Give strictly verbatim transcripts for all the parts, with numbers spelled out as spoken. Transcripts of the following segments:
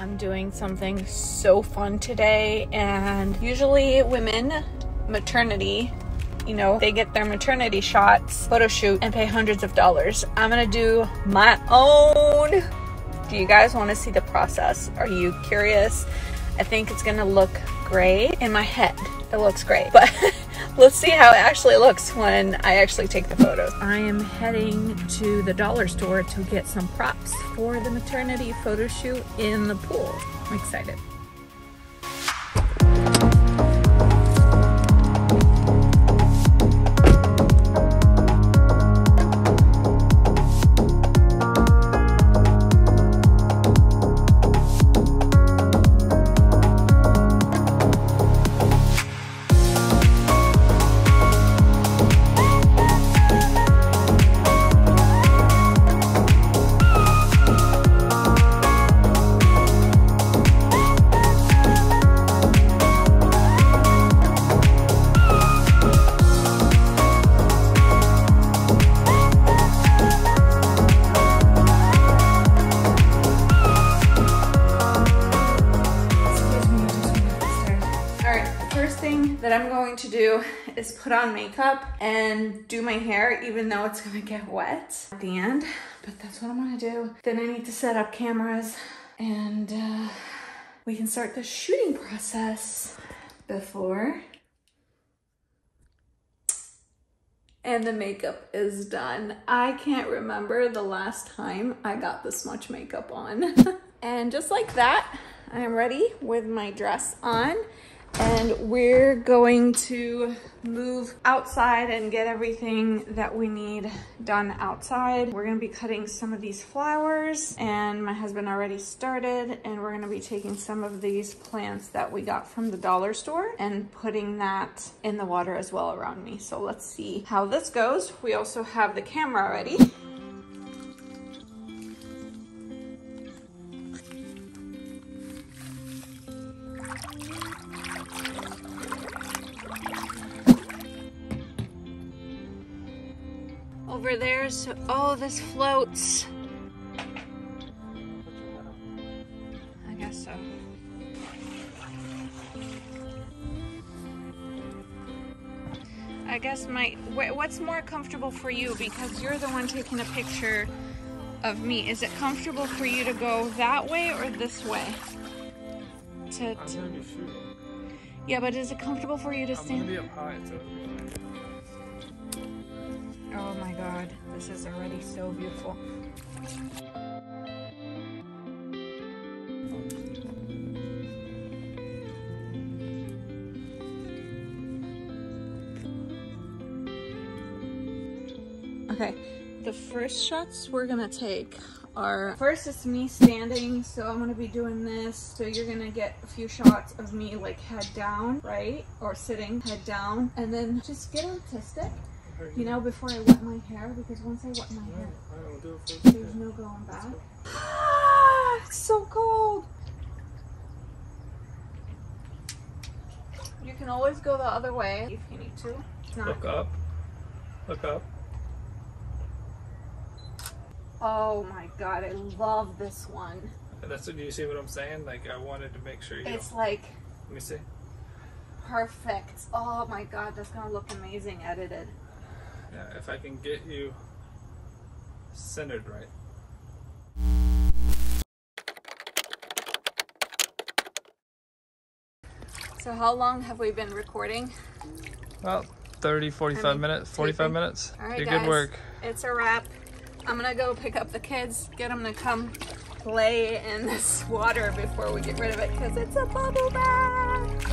I'm doing something so fun today, and usually women maternity, you know, they get their maternity shots, photo shoot, and pay hundreds of dollars. I'm gonna do my own. Do you guys want to see the process? Are you curious? I think it's gonna look great. In my head it looks great, but let's see how it actually looks when I actually take the photos. I am heading to the dollar store to get some props for the maternity photo shoot in the pool. I'm excited. That I'm going to do is put on makeup and do my hair, even though it's gonna get wet at the end, but that's what I'm gonna do. Then I need to set up cameras and uh, we can start the shooting process before and the makeup is done. I can't remember the last time I got this much makeup on. And just like that, I am ready with my dress on. And we're going to move outside and get everything that we need done outside. We're going to be cutting some of these flowers, and my husband already started, and we're going to be taking some of these plants that we got from the dollar store and putting that in the water as well around me. So let's see how this goes. We also have the camera ready. Over there, so oh, this floats. I guess so. I guess my what's more comfortable for you, because you're the one taking a picture of me. Is it comfortable for you to go that way or this way? To, to yeah, but is it comfortable for you to stand? I'm gonna be up high, so oh my God, this is already so beautiful. Okay, the first shots we're gonna take are, first it's me standing, so I'm gonna be doing this. So you're gonna get a few shots of me like head down, right? Or sitting, head down, and then just get artistic. You know, before I wet my hair, because once I wet my hair, there's no going back. Ah, it's so cold! You can always go the other way if you need to. Look up. Look up. Oh my God, I love this one. That's what, you see what I'm saying? Like, I wanted to make sure you... It's like... Let me see. Perfect. Oh my God, that's gonna look amazing edited. Yeah, if I can get you centered right. So how long have we been recording? About thirty, forty-five I mean, minutes, forty-five taping. Minutes. All right, you guys, good work. It's a wrap. I'm gonna go pick up the kids, get them to come play in this water before we get rid of it, because it's a bubble bath.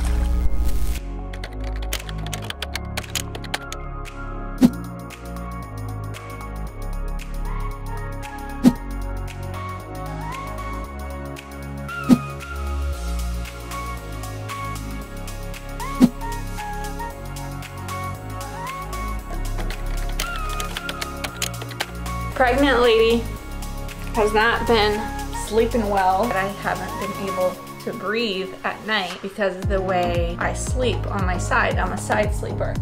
Pregnant lady has not been sleeping well. I haven't been able to breathe at night because of the way I sleep on my side. I'm a side sleeper.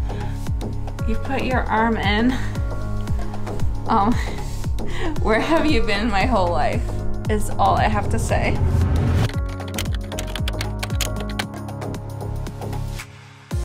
You put your arm in. Um, where have you been my whole life? Is all I have to say.